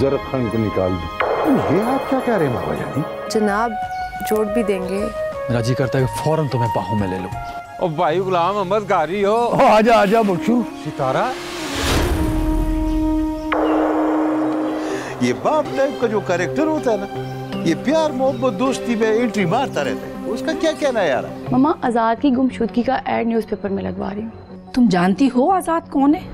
जरब खान को निकाल दो। ये आप क्या कह रहे हैं बाबा जानी? जनाब जोड़ भी देंगे। मेरा जी करता है फौरन तुम्हें बाहू में ले लो। ओ भाई गुलाम अहमद गारी हो, आजा आजा बख्शू। सितारा ये बाप टाइप का जो कैरेक्टर होता है ना, ये प्यार मोहब्बत दोस्ती में एंट्री मारता रहता है। उसका क्या कहना है यार? ममा आजाद की गुमशुदगी का एड न्यूज़पेपर में लगवा रही हूँ। तुम जानती हो आजाद कौन है?